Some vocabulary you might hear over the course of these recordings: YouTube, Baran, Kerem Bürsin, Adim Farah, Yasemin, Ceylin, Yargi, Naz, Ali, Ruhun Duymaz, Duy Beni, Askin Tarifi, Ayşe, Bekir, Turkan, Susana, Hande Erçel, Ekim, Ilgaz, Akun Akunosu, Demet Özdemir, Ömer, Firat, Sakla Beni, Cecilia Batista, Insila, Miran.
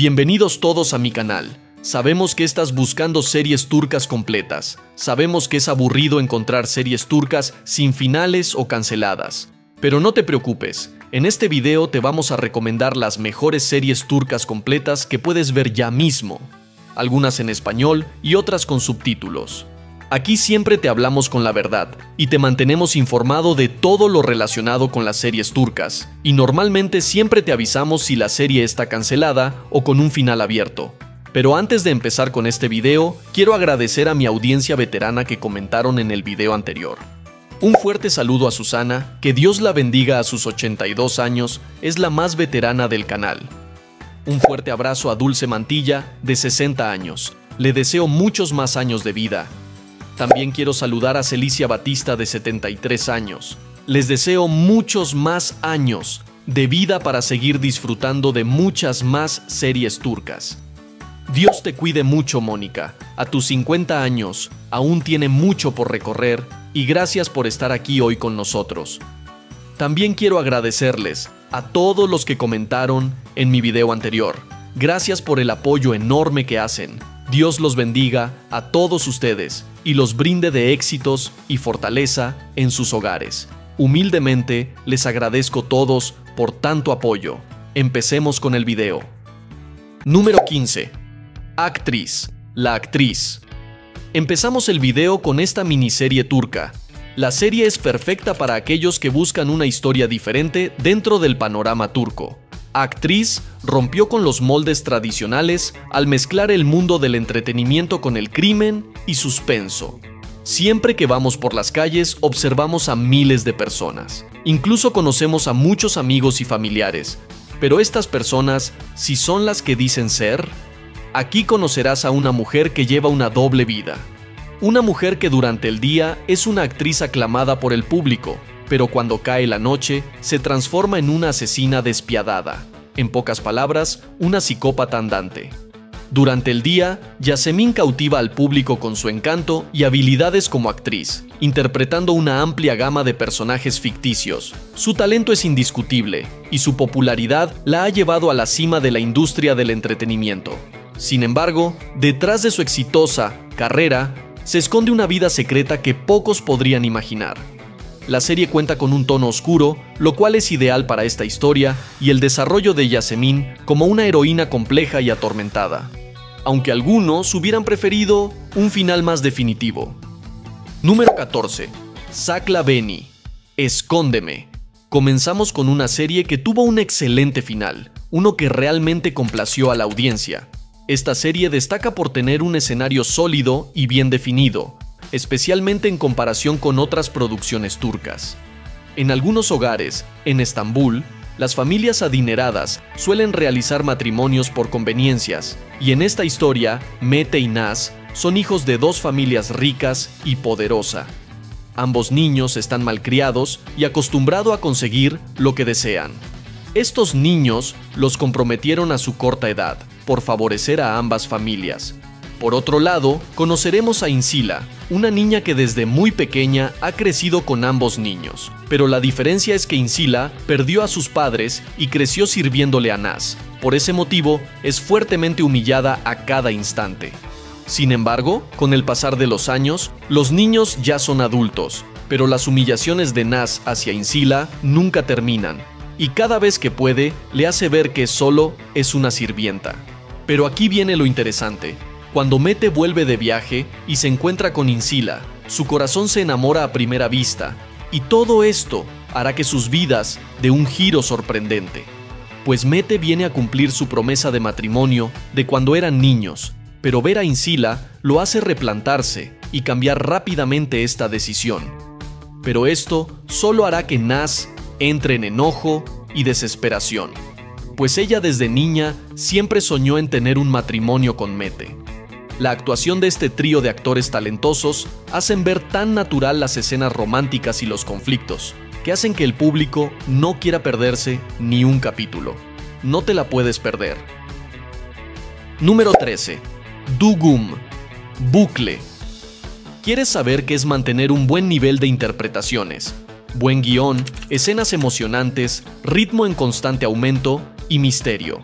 Bienvenidos todos a mi canal. Sabemos que estás buscando series turcas completas. Sabemos que es aburrido encontrar series turcas sin finales o canceladas. Pero no te preocupes, en este video te vamos a recomendar las mejores series turcas completas que puedes ver ya mismo. Algunas en español y otras con subtítulos. Aquí siempre te hablamos con la verdad y te mantenemos informado de todo lo relacionado con las series turcas. Y normalmente siempre te avisamos si la serie está cancelada o con un final abierto. Pero antes de empezar con este video, quiero agradecer a mi audiencia veterana que comentaron en el video anterior. Un fuerte saludo a Susana, que Dios la bendiga a sus 82 años, es la más veterana del canal. Un fuerte abrazo a Dulce Mantilla, de 60 años. Le deseo muchos más años de vida. También quiero saludar a Cecilia Batista, de 73 años. Les deseo muchos más años de vida para seguir disfrutando de muchas más series turcas. Dios te cuide mucho, Mónica. A tus 50 años, aún tiene mucho por recorrer. Y gracias por estar aquí hoy con nosotros. También quiero agradecerles a todos los que comentaron en mi video anterior. Gracias por el apoyo enorme que hacen. Dios los bendiga a todos ustedes y los brinde de éxitos y fortaleza en sus hogares. Humildemente les agradezco a todos por tanto apoyo. Empecemos con el video. Número 15. Actriz. La actriz. Empezamos el video con esta miniserie turca. La serie es perfecta para aquellos que buscan una historia diferente dentro del panorama turco. Actriz rompió con los moldes tradicionales al mezclar el mundo del entretenimiento con el crimen y suspenso. Siempre que vamos por las calles observamos a miles de personas. Incluso conocemos a muchos amigos y familiares. Pero estas personas, ¿sí son las que dicen ser? Aquí conocerás a una mujer que lleva una doble vida. Una mujer que durante el día es una actriz aclamada por el público, pero cuando cae la noche se transforma en una asesina despiadada. En pocas palabras, una psicópata andante. Durante el día, Yasemin cautiva al público con su encanto y habilidades como actriz, interpretando una amplia gama de personajes ficticios. Su talento es indiscutible y su popularidad la ha llevado a la cima de la industria del entretenimiento. Sin embargo, detrás de su exitosa carrera, se esconde una vida secreta que pocos podrían imaginar. La serie cuenta con un tono oscuro, lo cual es ideal para esta historia y el desarrollo de Yasemin como una heroína compleja y atormentada. Aunque algunos hubieran preferido un final más definitivo. Número 14. Sakla Beni. Escóndeme. Comenzamos con una serie que tuvo un excelente final, uno que realmente complació a la audiencia. Esta serie destaca por tener un escenario sólido y bien definido, especialmente en comparación con otras producciones turcas. En algunos hogares, en Estambul, las familias adineradas suelen realizar matrimonios por conveniencias, y en esta historia, Mete y Naz son hijos de dos familias ricas y poderosa. Ambos niños están malcriados y acostumbrados a conseguir lo que desean. Estos niños los comprometieron a su corta edad, por favorecer a ambas familias. Por otro lado, conoceremos a Insila, una niña que desde muy pequeña ha crecido con ambos niños. Pero la diferencia es que Insila perdió a sus padres y creció sirviéndole a Naz. Por ese motivo, es fuertemente humillada a cada instante. Sin embargo, con el pasar de los años, los niños ya son adultos, pero las humillaciones de Naz hacia Insila nunca terminan. Y cada vez que puede, le hace ver que solo es una sirvienta. Pero aquí viene lo interesante. Cuando Mete vuelve de viaje y se encuentra con Insila, su corazón se enamora a primera vista, y todo esto hará que sus vidas den un giro sorprendente. Pues Mete viene a cumplir su promesa de matrimonio de cuando eran niños, pero ver a Insila lo hace replantarse y cambiar rápidamente esta decisión. Pero esto solo hará que Naz entre en enojo y desesperación, pues ella desde niña siempre soñó en tener un matrimonio con Mete. La actuación de este trío de actores talentosos hacen ver tan natural las escenas románticas y los conflictos, que hacen que el público no quiera perderse ni un capítulo. No te la puedes perder. Número 13. Dugum. Bucle. ¿Quieres saber qué es mantener un buen nivel de interpretaciones? Buen guión, escenas emocionantes, ritmo en constante aumento y misterio.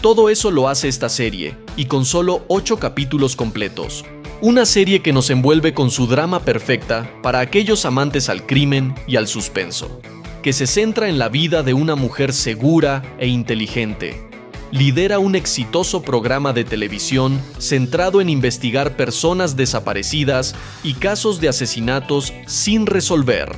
Todo eso lo hace esta serie, y con solo 8 capítulos completos. Una serie que nos envuelve con su drama perfecta para aquellos amantes al crimen y al suspenso, que se centra en la vida de una mujer segura e inteligente. Lidera un exitoso programa de televisión centrado en investigar personas desaparecidas y casos de asesinatos sin resolver.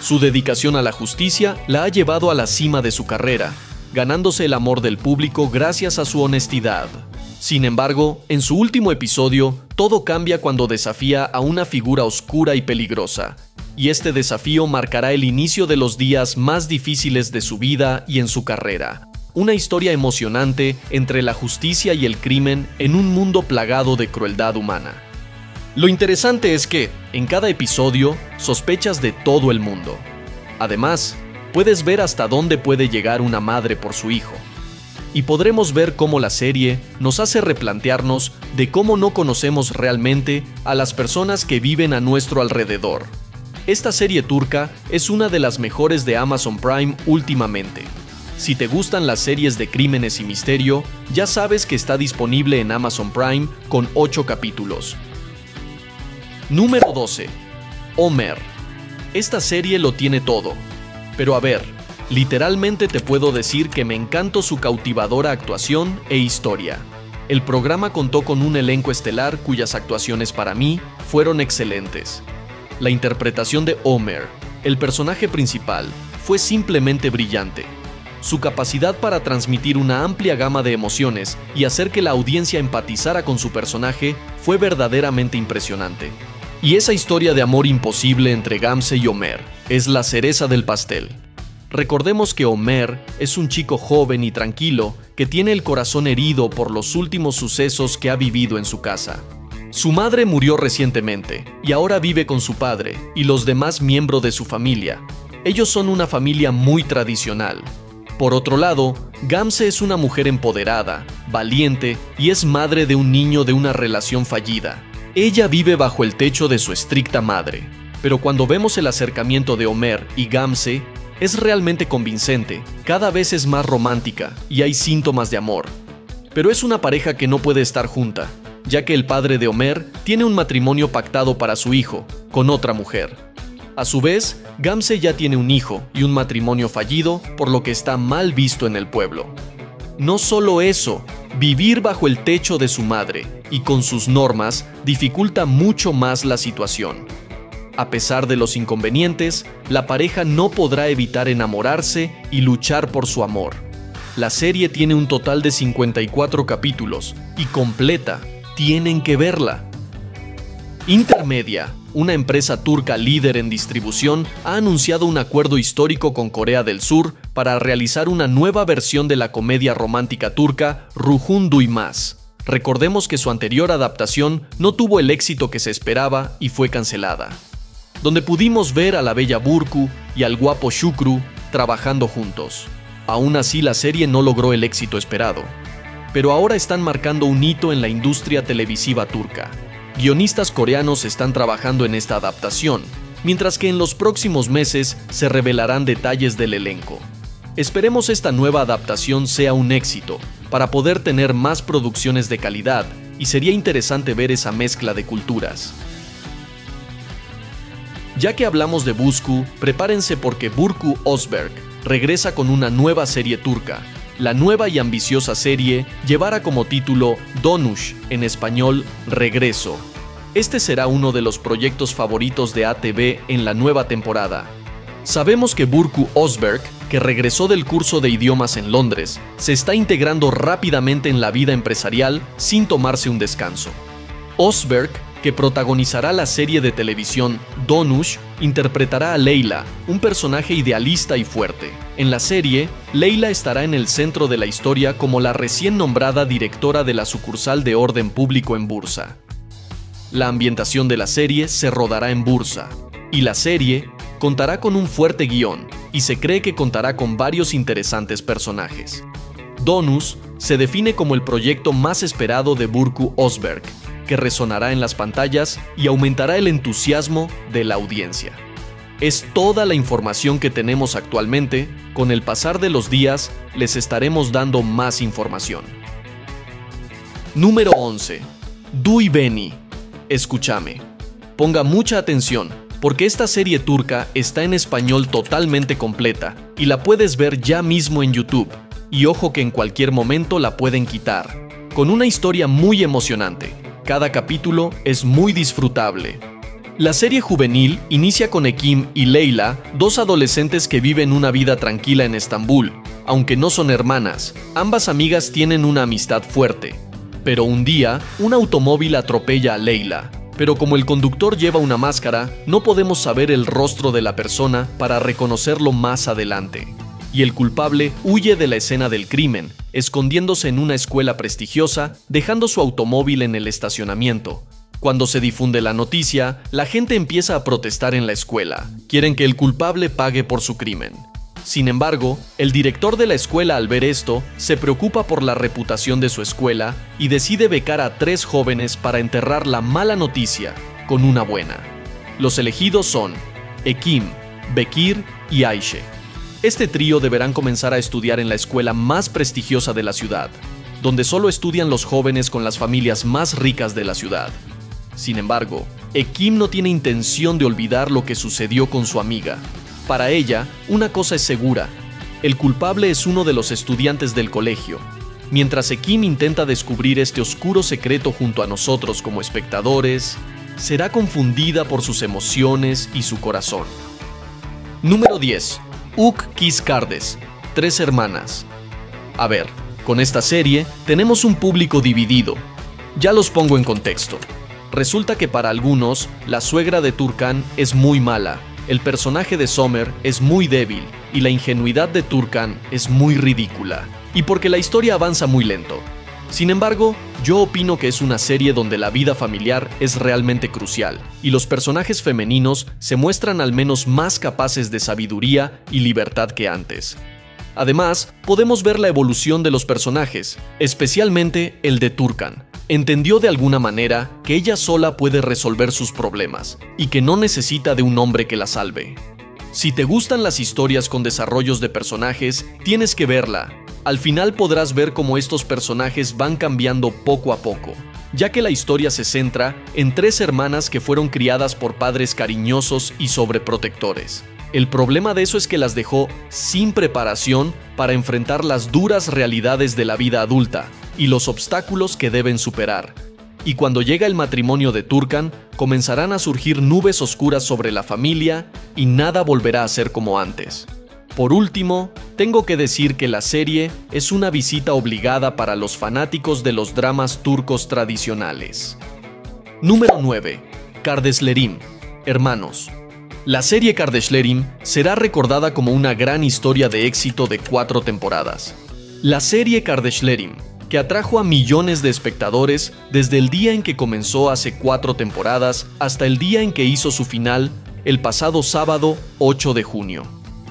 Su dedicación a la justicia la ha llevado a la cima de su carrera, ganándose el amor del público gracias a su honestidad. Sin embargo, en su último episodio, todo cambia cuando desafía a una figura oscura y peligrosa, y este desafío marcará el inicio de los días más difíciles de su vida y en su carrera. Una historia emocionante entre la justicia y el crimen en un mundo plagado de crueldad humana. Lo interesante es que, en cada episodio, sospechas de todo el mundo. Además, puedes ver hasta dónde puede llegar una madre por su hijo. Y podremos ver cómo la serie nos hace replantearnos de cómo no conocemos realmente a las personas que viven a nuestro alrededor. Esta serie turca es una de las mejores de Amazon Prime últimamente. Si te gustan las series de crímenes y misterio, ya sabes que está disponible en Amazon Prime con 8 capítulos. Número 12. Ömer. Esta serie lo tiene todo. Pero a ver, literalmente te puedo decir que me encantó su cautivadora actuación e historia. El programa contó con un elenco estelar cuyas actuaciones para mí fueron excelentes. La interpretación de Ömer, el personaje principal, fue simplemente brillante. Su capacidad para transmitir una amplia gama de emociones y hacer que la audiencia empatizara con su personaje fue verdaderamente impresionante. Y esa historia de amor imposible entre Gamze y Ömer es la cereza del pastel. Recordemos que Ömer es un chico joven y tranquilo que tiene el corazón herido por los últimos sucesos que ha vivido en su casa. Su madre murió recientemente y ahora vive con su padre y los demás miembros de su familia. Ellos son una familia muy tradicional. Por otro lado, Gamze es una mujer empoderada, valiente y es madre de un niño de una relación fallida. Ella vive bajo el techo de su estricta madre, pero cuando vemos el acercamiento de Ömer y Gamze, es realmente convincente, cada vez es más romántica y hay síntomas de amor. Pero es una pareja que no puede estar junta, ya que el padre de Ömer tiene un matrimonio pactado para su hijo, con otra mujer. A su vez, Gamze ya tiene un hijo y un matrimonio fallido, por lo que está mal visto en el pueblo. No solo eso, vivir bajo el techo de su madre y con sus normas dificulta mucho más la situación. A pesar de los inconvenientes, la pareja no podrá evitar enamorarse y luchar por su amor. La serie tiene un total de 54 capítulos y completa, tienen que verla. Intermedia, una empresa turca líder en distribución, ha anunciado un acuerdo histórico con Corea del Sur para realizar una nueva versión de la comedia romántica turca Ruhun Duymaz. Recordemos que su anterior adaptación no tuvo el éxito que se esperaba y fue cancelada. Donde pudimos ver a la bella Burcu y al guapo Şükrü trabajando juntos. Aún así, la serie no logró el éxito esperado. Pero ahora están marcando un hito en la industria televisiva turca. Guionistas coreanos están trabajando en esta adaptación, mientras que en los próximos meses se revelarán detalles del elenco. Esperemos esta nueva adaptación sea un éxito, para poder tener más producciones de calidad, y sería interesante ver esa mezcla de culturas. Ya que hablamos de Burcu, prepárense porque Burcu Özberk regresa con una nueva serie turca. La nueva y ambiciosa serie llevará como título Donus, en español, Regreso. Este será uno de los proyectos favoritos de ATV en la nueva temporada. Sabemos que Burcu Özberk, que regresó del curso de idiomas en Londres, se está integrando rápidamente en la vida empresarial sin tomarse un descanso. Özberk, que protagonizará la serie de televisión Donus, interpretará a Leila, un personaje idealista y fuerte. En la serie, Leila estará en el centro de la historia como la recién nombrada directora de la sucursal de orden público en Bursa. La ambientación de la serie se rodará en Bursa, y la serie contará con un fuerte guión, y se cree que contará con varios interesantes personajes. Donus se define como el proyecto más esperado de Burcu Özberk, que resonará en las pantallas y aumentará el entusiasmo de la audiencia. Es toda la información que tenemos actualmente. Con el pasar de los días, les estaremos dando más información. Número 11. Duy Beni. Escúchame. Ponga mucha atención, porque esta serie turca está en español totalmente completa y la puedes ver ya mismo en YouTube. Y ojo que en cualquier momento la pueden quitar. Con una historia muy emocionante. Cada capítulo es muy disfrutable. La serie juvenil inicia con Ekim y Leila, dos adolescentes que viven una vida tranquila en Estambul. Aunque no son hermanas, ambas amigas tienen una amistad fuerte. Pero un día, un automóvil atropella a Leila. Pero como el conductor lleva una máscara, no podemos saber el rostro de la persona para reconocerlo más adelante. Y el culpable huye de la escena del crimen, escondiéndose en una escuela prestigiosa, dejando su automóvil en el estacionamiento. Cuando se difunde la noticia, la gente empieza a protestar en la escuela. Quieren que el culpable pague por su crimen. Sin embargo, el director de la escuela, al ver esto, se preocupa por la reputación de su escuela y decide becar a 3 jóvenes para enterrar la mala noticia con una buena. Los elegidos son Ekim, Bekir y Ayşe. Este trío deberán comenzar a estudiar en la escuela más prestigiosa de la ciudad, donde solo estudian los jóvenes con las familias más ricas de la ciudad. Sin embargo, Ekim no tiene intención de olvidar lo que sucedió con su amiga. Para ella, una cosa es segura. El culpable es uno de los estudiantes del colegio. Mientras Ekim intenta descubrir este oscuro secreto junto a nosotros como espectadores, será confundida por sus emociones y su corazón. Número 10. Uk Kis Kardes. 3 hermanas. A ver, con esta serie tenemos un público dividido. Ya los pongo en contexto. Resulta que para algunos, la suegra de Turkan es muy mala, el personaje de Somer es muy débil y la ingenuidad de Turkan es muy ridícula, y porque la historia avanza muy lento. Sin embargo, yo opino que es una serie donde la vida familiar es realmente crucial, y los personajes femeninos se muestran al menos más capaces de sabiduría y libertad que antes. Además, podemos ver la evolución de los personajes, especialmente el de Turkan. Entendió de alguna manera que ella sola puede resolver sus problemas y que no necesita de un hombre que la salve. Si te gustan las historias con desarrollos de personajes, tienes que verla. Al final podrás ver cómo estos personajes van cambiando poco a poco, ya que la historia se centra en 3 hermanas que fueron criadas por padres cariñosos y sobreprotectores. El problema de eso es que las dejó sin preparación para enfrentar las duras realidades de la vida adulta y los obstáculos que deben superar. Y cuando llega el matrimonio de Turkan, comenzarán a surgir nubes oscuras sobre la familia y nada volverá a ser como antes. Por último, tengo que decir que la serie es una visita obligada para los fanáticos de los dramas turcos tradicionales. Número 9. Kardeslerim. Hermanos. La serie Kardeslerim será recordada como una gran historia de éxito de 4 temporadas. La serie Kardeslerim, que atrajo a millones de espectadores desde el día en que comenzó hace 4 temporadas hasta el día en que hizo su final, el pasado sábado 8 de junio.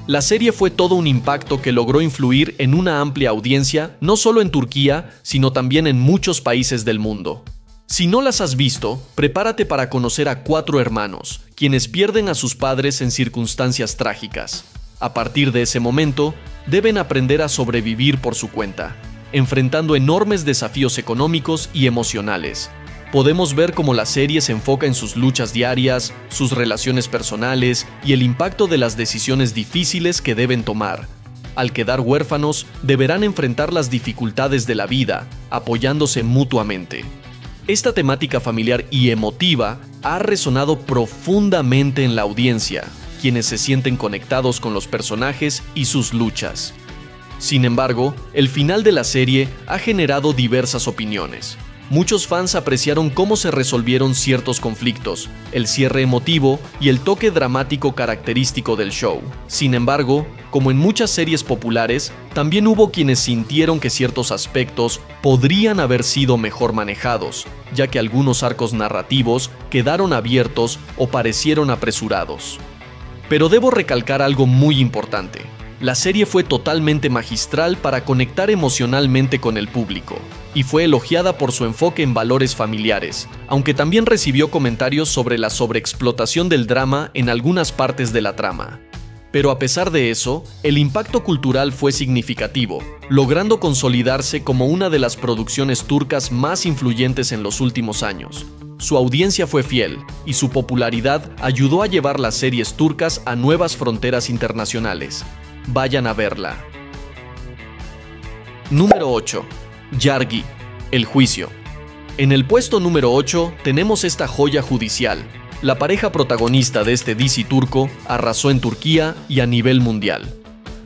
La serie fue todo un impacto que logró influir en una amplia audiencia, no solo en Turquía, sino también en muchos países del mundo. Si no las has visto, prepárate para conocer a 4 hermanos, quienes pierden a sus padres en circunstancias trágicas. A partir de ese momento, deben aprender a sobrevivir por su cuenta, enfrentando enormes desafíos económicos y emocionales. Podemos ver cómo la serie se enfoca en sus luchas diarias, sus relaciones personales y el impacto de las decisiones difíciles que deben tomar. Al quedar huérfanos, deberán enfrentar las dificultades de la vida, apoyándose mutuamente. Esta temática familiar y emotiva ha resonado profundamente en la audiencia, quienes se sienten conectados con los personajes y sus luchas. Sin embargo, el final de la serie ha generado diversas opiniones. Muchos fans apreciaron cómo se resolvieron ciertos conflictos, el cierre emotivo y el toque dramático característico del show. Sin embargo, como en muchas series populares, también hubo quienes sintieron que ciertos aspectos podrían haber sido mejor manejados, ya que algunos arcos narrativos quedaron abiertos o parecieron apresurados. Pero debo recalcar algo muy importante. La serie fue totalmente magistral para conectar emocionalmente con el público, y fue elogiada por su enfoque en valores familiares, aunque también recibió comentarios sobre la sobreexplotación del drama en algunas partes de la trama. Pero a pesar de eso, el impacto cultural fue significativo, logrando consolidarse como una de las producciones turcas más influyentes en los últimos años. Su audiencia fue fiel, y su popularidad ayudó a llevar las series turcas a nuevas fronteras internacionales. Vayan a verla. Número 8. Yargi, el juicio. En el puesto número 8 tenemos esta joya judicial. La pareja protagonista de este dizi turco arrasó en Turquía y a nivel mundial.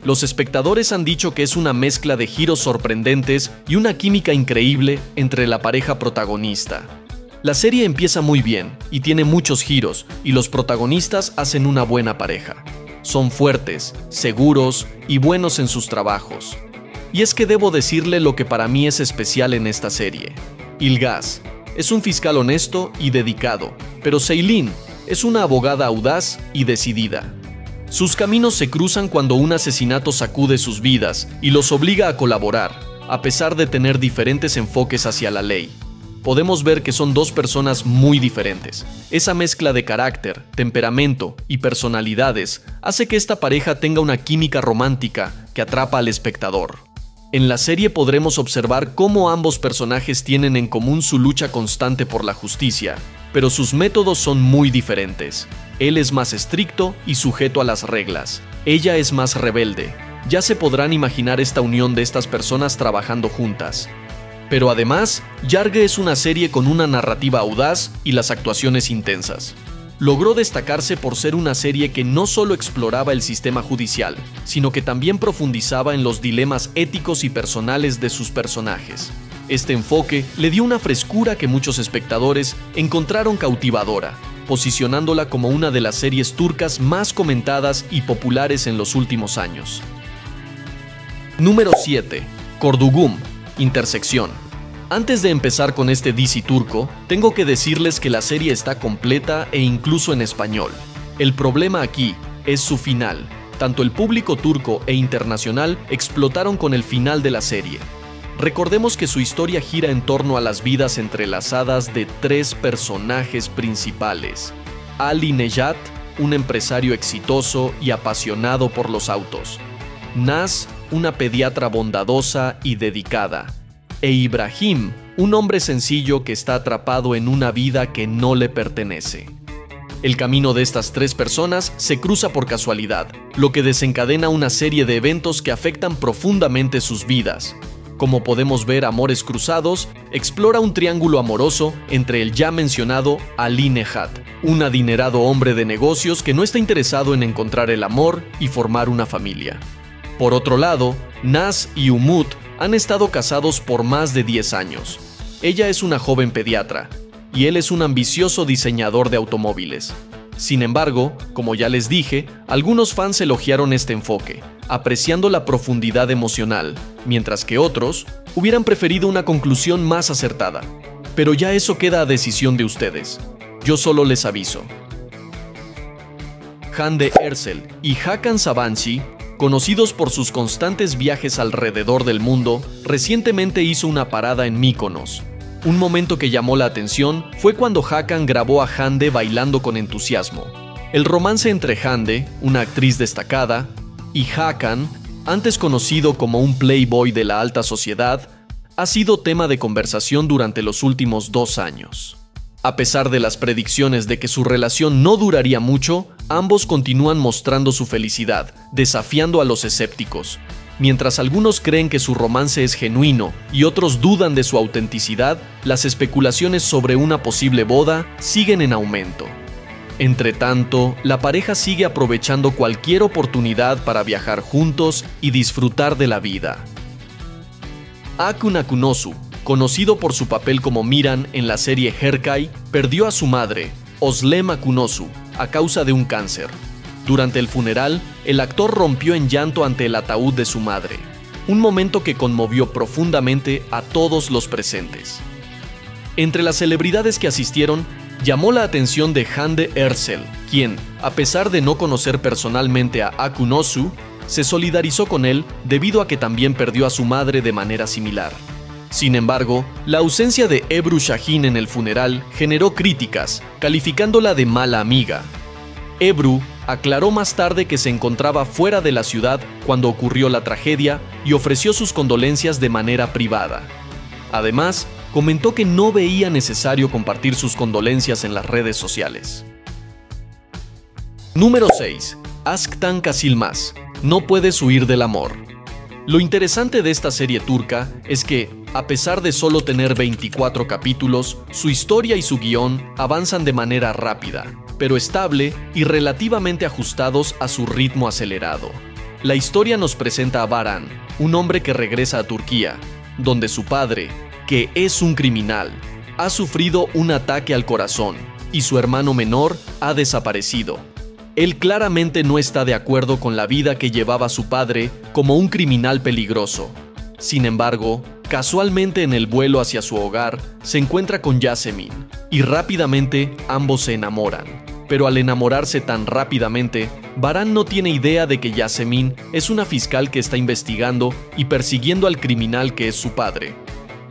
Los espectadores han dicho que es una mezcla de giros sorprendentes y una química increíble entre la pareja protagonista. La serie empieza muy bien y tiene muchos giros, y los protagonistas hacen una buena pareja. Son fuertes, seguros y buenos en sus trabajos. Y es que debo decirle lo que para mí es especial en esta serie. Ilgaz es un fiscal honesto y dedicado, pero Ceylin es una abogada audaz y decidida. Sus caminos se cruzan cuando un asesinato sacude sus vidas y los obliga a colaborar, a pesar de tener diferentes enfoques hacia la ley. Podemos ver que son dos personas muy diferentes. Esa mezcla de carácter, temperamento y personalidades hace que esta pareja tenga una química romántica que atrapa al espectador. En la serie podremos observar cómo ambos personajes tienen en común su lucha constante por la justicia, pero sus métodos son muy diferentes. Él es más estricto y sujeto a las reglas. Ella es más rebelde. Ya se podrán imaginar esta unión de estas personas trabajando juntas. Pero además, Yargi es una serie con una narrativa audaz y las actuaciones intensas. Logró destacarse por ser una serie que no solo exploraba el sistema judicial, sino que también profundizaba en los dilemas éticos y personales de sus personajes. Este enfoque le dio una frescura que muchos espectadores encontraron cautivadora, posicionándola como una de las series turcas más comentadas y populares en los últimos años. Número 7. Dugum, Intersección. Antes de empezar con este dizi turco, tengo que decirles que la serie está completa e incluso en español. El problema aquí es su final. Tanto el público turco e internacional explotaron con el final de la serie. Recordemos que su historia gira en torno a las vidas entrelazadas de tres personajes principales. Ali Nejat, un empresario exitoso y apasionado por los autos. Naz, una pediatra bondadosa y dedicada, e Ibrahim, un hombre sencillo que está atrapado en una vida que no le pertenece. El camino de estas tres personas se cruza por casualidad, lo que desencadena una serie de eventos que afectan profundamente sus vidas. Como podemos ver, Amores Cruzados explora un triángulo amoroso entre el ya mencionado Ali Nejat, un adinerado hombre de negocios que no está interesado en encontrar el amor y formar una familia. Por otro lado, Naz y Umut han estado casados por más de 10 años. Ella es una joven pediatra, y él es un ambicioso diseñador de automóviles. Sin embargo, como ya les dije, algunos fans elogiaron este enfoque, apreciando la profundidad emocional, mientras que otros hubieran preferido una conclusión más acertada. Pero ya eso queda a decisión de ustedes. Yo solo les aviso. Hande Erçel y Hakan Sabancı, conocidos por sus constantes viajes alrededor del mundo, recientemente hizo una parada en Mykonos. Un momento que llamó la atención fue cuando Hakan grabó a Hande bailando con entusiasmo. El romance entre Hande, una actriz destacada, y Hakan, antes conocido como un playboy de la alta sociedad, ha sido tema de conversación durante los últimos 2 años. A pesar de las predicciones de que su relación no duraría mucho, ambos continúan mostrando su felicidad, desafiando a los escépticos. Mientras algunos creen que su romance es genuino y otros dudan de su autenticidad, las especulaciones sobre una posible boda siguen en aumento. Entre tanto, la pareja sigue aprovechando cualquier oportunidad para viajar juntos y disfrutar de la vida. Akun Akunosu, conocido por su papel como Miran en la serie Herkay, perdió a su madre, Özlem Akunosu, a causa de un cáncer. Durante el funeral, el actor rompió en llanto ante el ataúd de su madre, un momento que conmovió profundamente a todos los presentes. Entre las celebridades que asistieron, llamó la atención de Hande Erçel, quien, a pesar de no conocer personalmente a Akunosu, se solidarizó con él debido a que también perdió a su madre de manera similar. Sin embargo, la ausencia de Ebru Shahin en el funeral generó críticas, calificándola de mala amiga. Ebru aclaró más tarde que se encontraba fuera de la ciudad cuando ocurrió la tragedia y ofreció sus condolencias de manera privada. Además, comentó que no veía necesario compartir sus condolencias en las redes sociales. Número 6. Asktan Kasilmaz. No puedes huir del amor. Lo interesante de esta serie turca es que, a pesar de solo tener 24 capítulos, su historia y su guión avanzan de manera rápida, pero estable y relativamente ajustados a su ritmo acelerado. La historia nos presenta a Baran, un hombre que regresa a Turquía, donde su padre, que es un criminal, ha sufrido un ataque al corazón y su hermano menor ha desaparecido. Él claramente no está de acuerdo con la vida que llevaba su padre como un criminal peligroso. Sin embargo, casualmente en el vuelo hacia su hogar, se encuentra con Yasemin y rápidamente ambos se enamoran. Pero al enamorarse tan rápidamente, Baran no tiene idea de que Yasemin es una fiscal que está investigando y persiguiendo al criminal que es su padre.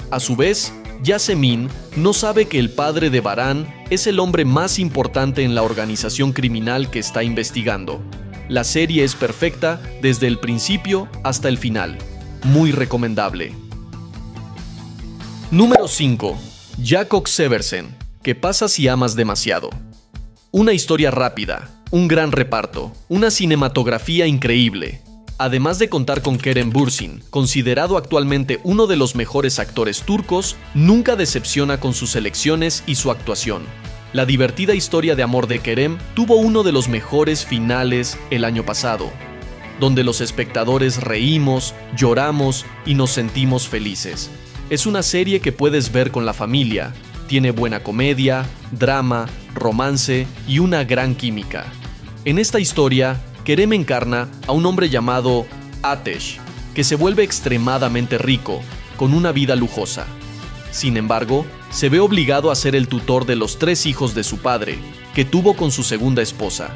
A su vez, Yasemin no sabe que el padre de Baran es el hombre más importante en la organización criminal que está investigando. La serie es perfecta desde el principio hasta el final. Muy recomendable. Número 5. Jakob Seversen. ¿Qué pasa si amas demasiado? Una historia rápida, un gran reparto, una cinematografía increíble. Además de contar con Kerem Bürsin, considerado actualmente uno de los mejores actores turcos, nunca decepciona con sus elecciones y su actuación. La divertida historia de amor de Kerem tuvo uno de los mejores finales el año pasado, donde los espectadores reímos, lloramos y nos sentimos felices. Es una serie que puedes ver con la familia. Tiene buena comedia, drama, romance y una gran química. En esta historia, Kerem encarna a un hombre llamado Atesh, que se vuelve extremadamente rico, con una vida lujosa. Sin embargo, se ve obligado a ser el tutor de los 3 hijos de su padre, que tuvo con su segunda esposa.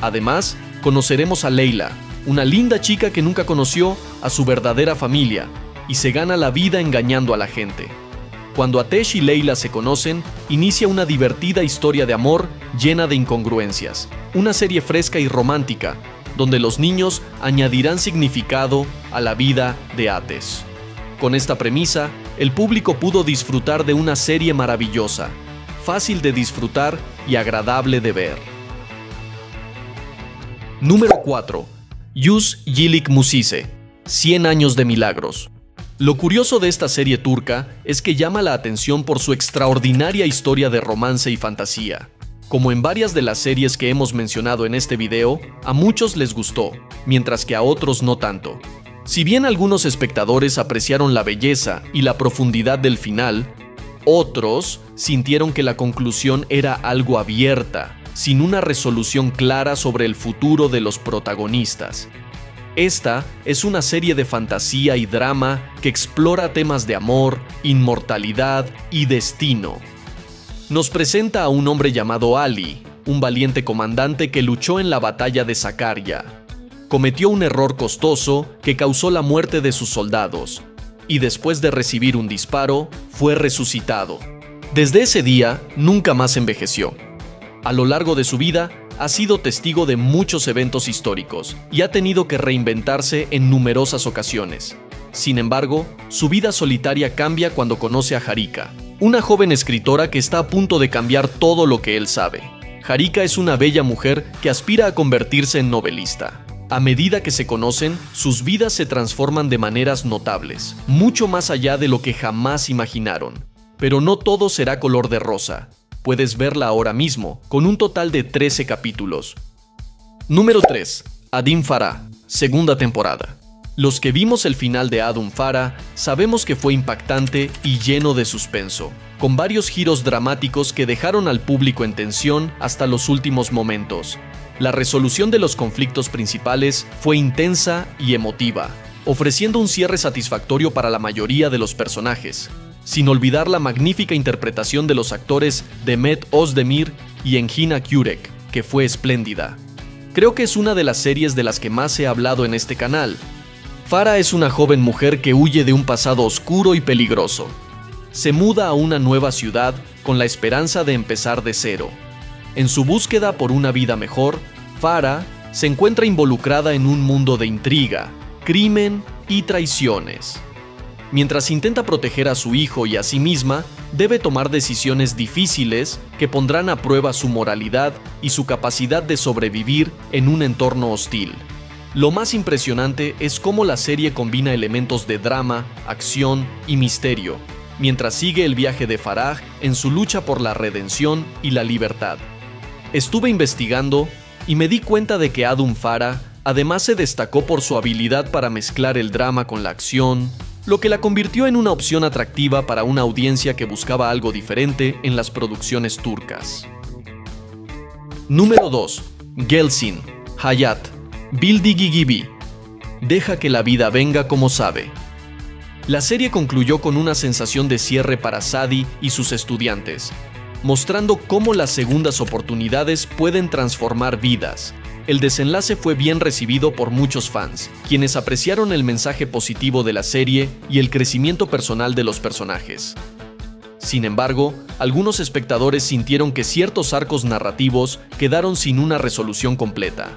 Además, conoceremos a Leila, una linda chica que nunca conoció a su verdadera familia, y se gana la vida engañando a la gente. Cuando Atesh y Leila se conocen, inicia una divertida historia de amor llena de incongruencias. Una serie fresca y romántica, donde los niños añadirán significado a la vida de Atesh. Con esta premisa, el público pudo disfrutar de una serie maravillosa, fácil de disfrutar y agradable de ver. Número 4. Yüz Yıllık Mucize. 100 años de milagros. Lo curioso de esta serie turca es que llama la atención por su extraordinaria historia de romance y fantasía. Como en varias de las series que hemos mencionado en este video, a muchos les gustó, mientras que a otros no tanto. Si bien algunos espectadores apreciaron la belleza y la profundidad del final, otros sintieron que la conclusión era algo abierta, sin una resolución clara sobre el futuro de los protagonistas. Esta es una serie de fantasía y drama que explora temas de amor, inmortalidad y destino. Nos presenta a un hombre llamado Ali, un valiente comandante que luchó en la batalla de Sakarya. Cometió un error costoso que causó la muerte de sus soldados, y después de recibir un disparo, fue resucitado. Desde ese día, nunca más envejeció. A lo largo de su vida, ha sido testigo de muchos eventos históricos y ha tenido que reinventarse en numerosas ocasiones. Sin embargo, su vida solitaria cambia cuando conoce a Harika, una joven escritora que está a punto de cambiar todo lo que él sabe. Harika es una bella mujer que aspira a convertirse en novelista. A medida que se conocen, sus vidas se transforman de maneras notables, mucho más allá de lo que jamás imaginaron. Pero no todo será color de rosa. Puedes verla ahora mismo, con un total de 13 capítulos. Número 3. Adim Farah, segunda temporada. Los que vimos el final de Adim Farah sabemos que fue impactante y lleno de suspenso, con varios giros dramáticos que dejaron al público en tensión hasta los últimos momentos. La resolución de los conflictos principales fue intensa y emotiva, ofreciendo un cierre satisfactorio para la mayoría de los personajes, sin olvidar la magnífica interpretación de los actores Demet Özdemir y Engin Akyürek, que fue espléndida. Creo que es una de las series de las que más he hablado en este canal. Farah es una joven mujer que huye de un pasado oscuro y peligroso. Se muda a una nueva ciudad con la esperanza de empezar de cero. En su búsqueda por una vida mejor, Farah se encuentra involucrada en un mundo de intriga, crimen y traiciones. Mientras intenta proteger a su hijo y a sí misma, debe tomar decisiones difíciles que pondrán a prueba su moralidad y su capacidad de sobrevivir en un entorno hostil. Lo más impresionante es cómo la serie combina elementos de drama, acción y misterio, mientras sigue el viaje de Farah en su lucha por la redención y la libertad. Estuve investigando y me di cuenta de que Adim Farah además se destacó por su habilidad para mezclar el drama con la acción, lo que la convirtió en una opción atractiva para una audiencia que buscaba algo diferente en las producciones turcas. Número 2. Gelsin, Hayat, Bildigigibi. Deja que la vida venga como sabe. La serie concluyó con una sensación de cierre para Sadi y sus estudiantes, mostrando cómo las segundas oportunidades pueden transformar vidas. El desenlace fue bien recibido por muchos fans, quienes apreciaron el mensaje positivo de la serie y el crecimiento personal de los personajes. Sin embargo, algunos espectadores sintieron que ciertos arcos narrativos quedaron sin una resolución completa.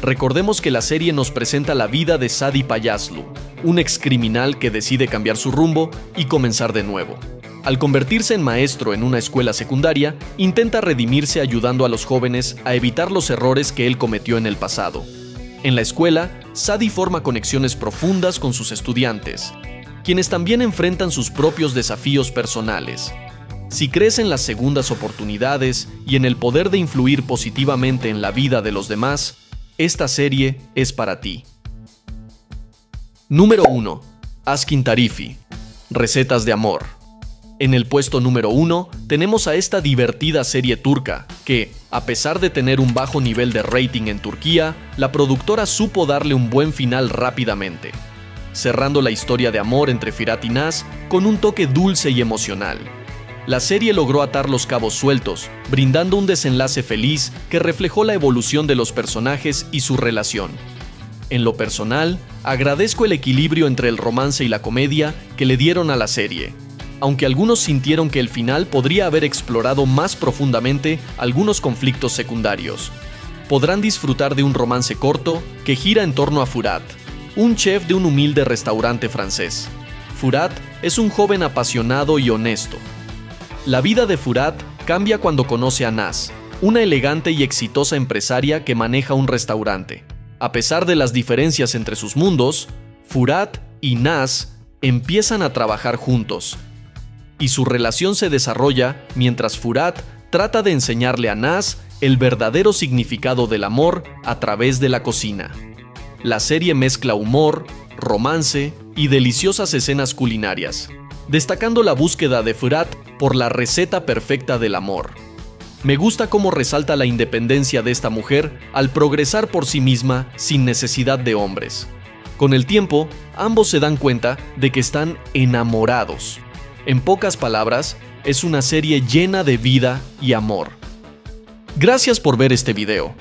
Recordemos que la serie nos presenta la vida de Sadi Payaslu, un excriminal que decide cambiar su rumbo y comenzar de nuevo. Al convertirse en maestro en una escuela secundaria, intenta redimirse ayudando a los jóvenes a evitar los errores que él cometió en el pasado. En la escuela, Sadi forma conexiones profundas con sus estudiantes, quienes también enfrentan sus propios desafíos personales. Si crees en las segundas oportunidades y en el poder de influir positivamente en la vida de los demás, esta serie es para ti. Número 1. Askin Tarifi, Recetas de Amor. En el puesto número 1 tenemos a esta divertida serie turca que, a pesar de tener un bajo nivel de rating en Turquía, la productora supo darle un buen final rápidamente, cerrando la historia de amor entre Firat y Naz con un toque dulce y emocional. La serie logró atar los cabos sueltos, brindando un desenlace feliz que reflejó la evolución de los personajes y su relación. En lo personal, agradezco el equilibrio entre el romance y la comedia que le dieron a la serie. Aunque algunos sintieron que el final podría haber explorado más profundamente algunos conflictos secundarios. Podrán disfrutar de un romance corto que gira en torno a Firat, un chef de un humilde restaurante francés. Firat es un joven apasionado y honesto. La vida de Firat cambia cuando conoce a Naz, una elegante y exitosa empresaria que maneja un restaurante. A pesar de las diferencias entre sus mundos, Firat y Naz empiezan a trabajar juntos. Y su relación se desarrolla mientras Firat trata de enseñarle a Naz el verdadero significado del amor a través de la cocina. La serie mezcla humor, romance y deliciosas escenas culinarias, destacando la búsqueda de Firat por la receta perfecta del amor. Me gusta cómo resalta la independencia de esta mujer al progresar por sí misma sin necesidad de hombres. Con el tiempo, ambos se dan cuenta de que están enamorados. En pocas palabras, es una serie llena de vida y amor. Gracias por ver este video.